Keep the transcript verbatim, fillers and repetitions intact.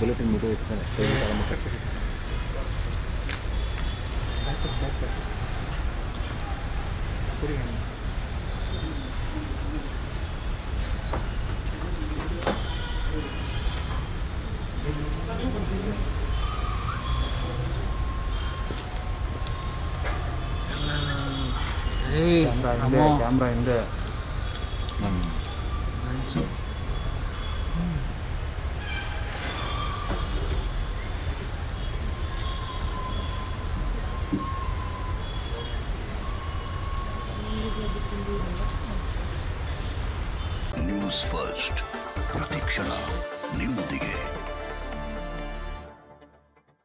Bulletin middle is kind of staying on the packet. That's the best packet. Put it in. Hey, camera in there, camera in there. News first. Pratikshana. New Dige.